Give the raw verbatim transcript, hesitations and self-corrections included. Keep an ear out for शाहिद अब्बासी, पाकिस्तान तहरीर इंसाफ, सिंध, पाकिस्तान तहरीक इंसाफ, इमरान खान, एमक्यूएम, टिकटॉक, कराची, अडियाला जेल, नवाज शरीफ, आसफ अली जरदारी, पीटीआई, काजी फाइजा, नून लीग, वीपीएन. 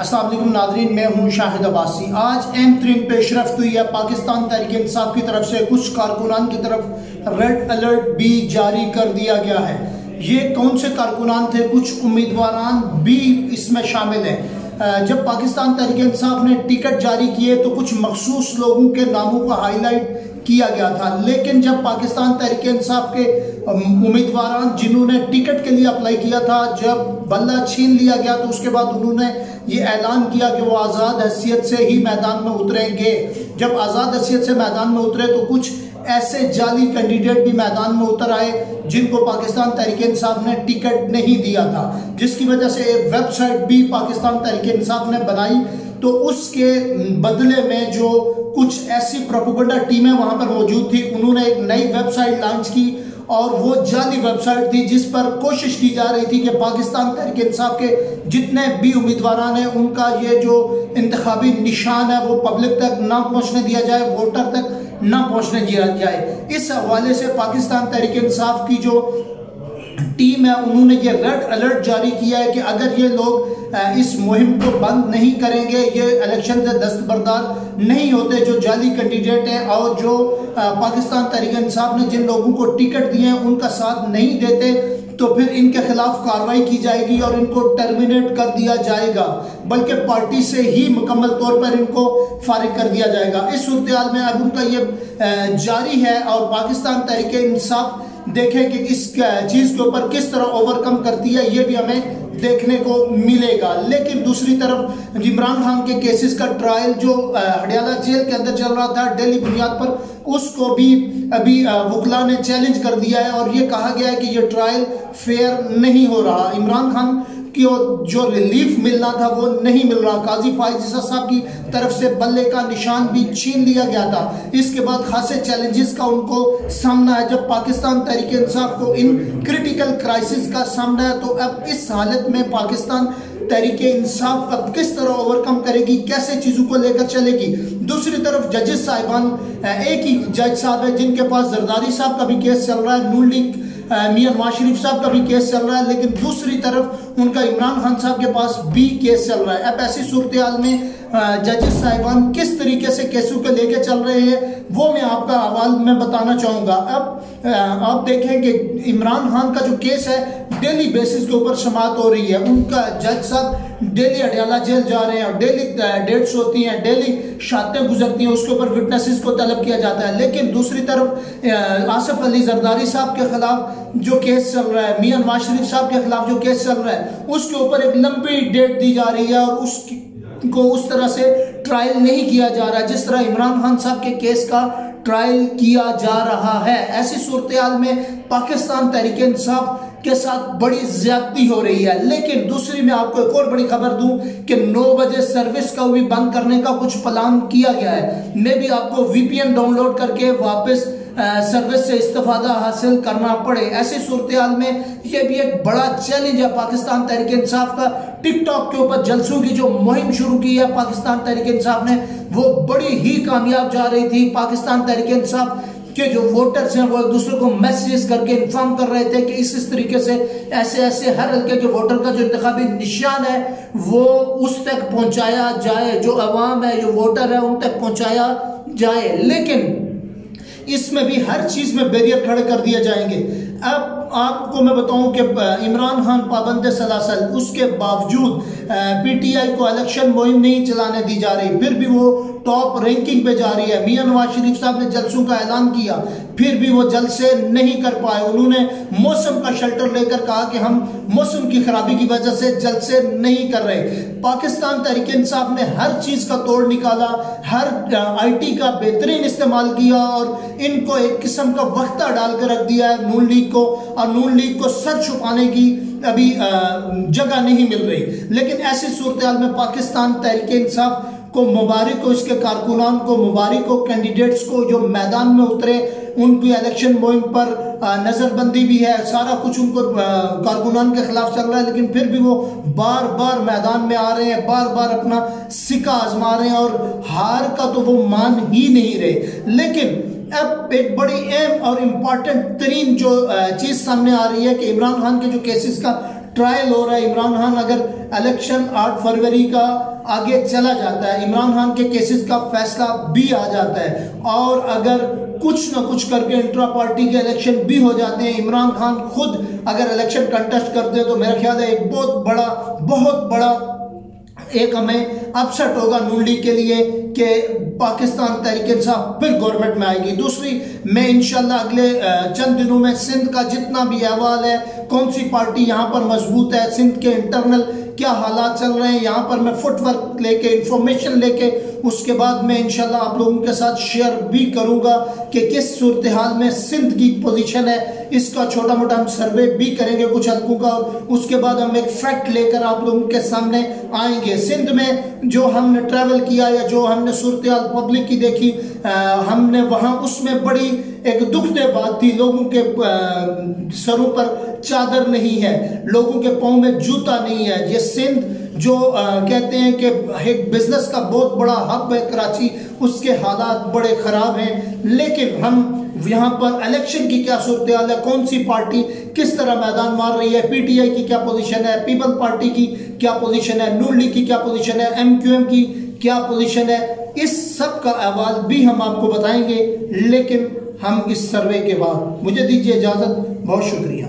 अस्सलाम वालेकुम नाज़रीन, मैं हूँ शाहिद अब्बासी। आज अहम तरीन पेशरफ्त हुई है। पाकिस्तान तहरीर इंसाफ की तरफ से कुछ कारकुनान की तरफ रेड अलर्ट भी जारी कर दिया गया है। ये कौन से कारकुनान थे, कुछ उम्मीदवारान भी इसमें शामिल हैं। जब पाकिस्तान तहरीक इंसाफ ने टिकट जारी किए तो कुछ मखसूस लोगों के नामों को हाईलाइट किया गया था, लेकिन जब पाकिस्तान तहरीक इंसाफ के उम्मीदवारान जिन्होंने टिकट के लिए अप्लाई किया था, जब बल्ला छीन लिया गया तो उसके बाद उन्होंने ये ऐलान किया कि वो आज़ाद हैसियत से ही मैदान में उतरेंगे। जब आज़ाद हैसियत से मैदान में उतरे तो कुछ ऐसे जाली कैंडिडेट भी मैदान में उतर आए जिनको पाकिस्तान तहरीक इंसाफ ने टिकट नहीं दिया था, जिसकी वजह से एक वेबसाइट भी पाकिस्तान तहरीक इंसाफ ने बनाई। तो उसके बदले में जो कुछ ऐसी प्रोपेगेंडा टीमें वहां पर मौजूद थी, उन्होंने एक नई वेबसाइट लॉन्च की और वो जाली वेबसाइट थी जिस पर कोशिश की जा रही थी कि पाकिस्तान तहरीक इंसाफ के जितने भी उम्मीदवार हैं उनका ये जो इंतखाबी निशान है वो पब्लिक तक ना पहुंचने दिया जाए, वोटर तक ना पहुंचने दिया जाए। इस हवाले से पाकिस्तान तहरीक इंसाफ की जो टीम है उन्होंने ये रेड अलर्ट जारी किया है कि अगर ये लोग इस मुहिम को बंद नहीं करेंगे, ये इलेक्शन से दस्तबरदार नहीं होते। जो जाली कैंडिडेट हैं और जो पाकिस्तान तहरीक इंसाफ ने जिन लोगों को टिकट दिए हैं उनका साथ नहीं देते तो फिर इनके खिलाफ कार्रवाई की जाएगी और इनको टर्मिनेट कर दिया जाएगा, बल्कि पार्टी से ही मुकम्मल तौर पर इनको फारिग कर दिया जाएगा। इस सूरत में अब उनका ये जारी है और पाकिस्तान तहरीक इंसाफ देखें कि इस चीज़ के ऊपर किस तरह ओवरकम करती है, ये भी हमें देखने को मिलेगा। लेकिन दूसरी तरफ इमरान खान के केसेस का ट्रायल जो अडियाला जेल के अंदर चल रहा था डेली बुनियाद पर, उसको भी अभी वकला ने चैलेंज कर दिया है और ये कहा गया है कि ये ट्रायल फेयर नहीं हो रहा। इमरान खान कि जो रिलीफ मिलना था वो नहीं मिल रहा। काजी फाइजा साहब की तरफ से बल्ले का निशान भी छीन लिया गया था। इसके बाद खासे चैलेंजेस का उनको सामना है। जब पाकिस्तान तहरीक इंसाफ को इन क्रिटिकल क्राइसिस का सामना है तो अब इस हालत में पाकिस्तान तहरीक इंसाफ अब किस तरह ओवरकम करेगी, कैसे चीज़ों को लेकर चलेगी। दूसरी तरफ जजेस साहिबान, एक ही जज साहब है जिनके पास जरदारी साहब का भी केस चल रहा है, नून लीग मियां नवाज शरीफ साहब का भी केस चल रहा है, लेकिन दूसरी तरफ उनका इमरान खान साहब के पास भी केस चल रहा है। अब ऐसी सूरत हाल में जजेस साहिबान किस तरीके से केसों के लेके चल रहे हैं वो मैं आपका हवाल में बताना चाहूँगा। अब आप देखें कि इमरान खान का जो केस है डेली बेसिस के ऊपर समाप्त हो रही है। उनका जज साहब डेली अडियाला जेल जा रहे हैं और डेली डेट्स होती हैं, डेली शातें गुजरती हैं, उसके ऊपर विटनेसेस को तलब किया जाता है। लेकिन दूसरी तरफ आसफ अली जरदारी साहब के खिलाफ जो केस चल रहा है, मियां नवाज शरीफ साहब के खिलाफ जो केस चल रहा है, उसके ऊपर एक लंबी डेट दी जा रही है और उसकी को उस तरह से ट्रायल नहीं किया जा रहा है जिस तरह इमरान खान साहब के केस का ट्रायल किया जा रहा है। ऐसी सूरत हाल में पाकिस्तान तहरीक इंसाफ के साथ बड़ी ज्यादती हो रही है। लेकिन दूसरी मैं आपको एक और बड़ी खबर दूं कि नौ बजे सर्विस का भी बंद करने का कुछ प्लान किया गया है। मैं भी आपको वीपीएन डाउनलोड करके वापस सर्विस से इस्तेफादा हासिल करना पड़े। ऐसी सूरत हाल में यह भी एक बड़ा चैलेंज है पाकिस्तान तहरीक इंसाफ का। टिकटॉक के ऊपर जलसों की जो मुहिम शुरू की है पाकिस्तान तहरीक इंसाफ ने, वो बड़ी ही कामयाब जा रही थी। पाकिस्तान तहरीक इंसाफ के जो वोटर्स हैं वो एक दूसरे को मैसेज करके इन्फॉर्म कर रहे थे कि इस इस तरीके से ऐसे ऐसे हर हल्के के वोटर का जो इंतखाबी निशान है वो उस तक पहुंचाया जाए, जो अवाम है, जो वोटर है, उन तक पहुंचाया जाए। लेकिन इसमें भी हर चीज़ में बैरियर खड़े कर दिए जाएंगे। अब आपको मैं बताऊं कि इमरान खान पाबंद सलासल, उसके बावजूद पीटीआई को इलेक्शन मुहिम नहीं चलाने दी जा रही, फिर भी वो टॉप रैंकिंग पे जा रही है। मियां नवाज शरीफ साहब ने जलसों का ऐलान किया, फिर भी वो जलसे नहीं कर पाए। उन्होंने मौसम का शेल्टर लेकर कहा कि हम मौसम की खराबी की वजह से जलसे नहीं कर रहे। पाकिस्तान तहरीक इंसाफ ने हर चीज़ का तोड़ निकाला, हर आई टी का बेहतरीन इस्तेमाल किया और इनको एक किस्म का वक्ता डालकर रख दिया है नून लीग को, और नून लीग को सर छुपाने की अभी जगह नहीं मिल रही। लेकिन ऐसी सूरत हाल में पाकिस्तान तहरीक इंसाफ को मुबारक हो, इसके कारकुनान को मुबारक हो, कैंडिडेट्स को जो मैदान में उतरे उनकी इलेक्शन मुहिम पर नज़रबंदी भी है, सारा कुछ उनको कारकुनान के खिलाफ चल रहा है, लेकिन फिर भी वो बार बार मैदान में आ रहे हैं, बार बार अपना सिक्का आजमा रहे हैं और हार का तो वो मान ही नहीं रहे। लेकिन अब एक बड़ी अहम और इम्पॉर्टेंट तरीन जो चीज़ सामने आ रही है कि इमरान खान के जो केसेस का ट्रायल हो रहा है। इमरान खान अगर इलेक्शन आठ फरवरी का आगे चला जाता है, इमरान खान के केसेस का फैसला भी आ जाता है और अगर कुछ ना कुछ करके इंट्रा पार्टी के इलेक्शन भी हो जाते हैं, इमरान खान खुद अगर इलेक्शन कंटेस्ट करते हैं तो मेरा ख्याल है एक बहुत बड़ा बहुत बड़ा एक हमें अपसेट होगा नून लीग के लिए कि पाकिस्तान तहरीक इंसाफ फिर गवर्नमेंट में आएगी। दूसरी, मैं इंशाल्लाह अगले चंद दिनों में सिंध का जितना भी अहवाल है, कौन सी पार्टी यहाँ पर मजबूत है, सिंध के इंटरनल क्या हालात चल रहे हैं, यहाँ पर मैं फुटवर्क लेके इंफॉर्मेशन लेके उसके बाद मैं इंशाल्लाह आप लोगों के साथ शेयर भी करूँगा कि किस सूरत हाल में सिंध की पोजीशन है। इसका छोटा मोटा हम सर्वे भी करेंगे कुछ हल्कों का और उसके बाद हम एक फैक्ट लेकर आप लोगों के सामने आएंगे। सिंध में जो हमने ट्रैवल किया या जो हमने सूरत हाल पब्लिक की देखी, आ, हमने वहाँ उसमें बड़ी एक दुखद बात थी, लोगों के सरों पर चादर नहीं है, लोगों के पाँव में जूता नहीं है। ये सिंध जो आ, कहते हैं कि एक बिजनेस का बहुत बड़ा हब है कराची, उसके हालात बड़े ख़राब हैं। लेकिन हम यहाँ पर इलेक्शन की क्या सूरत हाल है, कौन सी पार्टी किस तरह मैदान मार रही है, पीटीआई की क्या पोजीशन है, पीपल पार्टी की क्या पोजीशन है, नून लीग की क्या पोजीशन है, एमक्यूएम की क्या पोजीशन है, इस सब का अहवाल भी हम आपको बताएंगे, लेकिन हम इस सर्वे के बाद। मुझे दीजिए इजाज़त, बहुत शुक्रिया।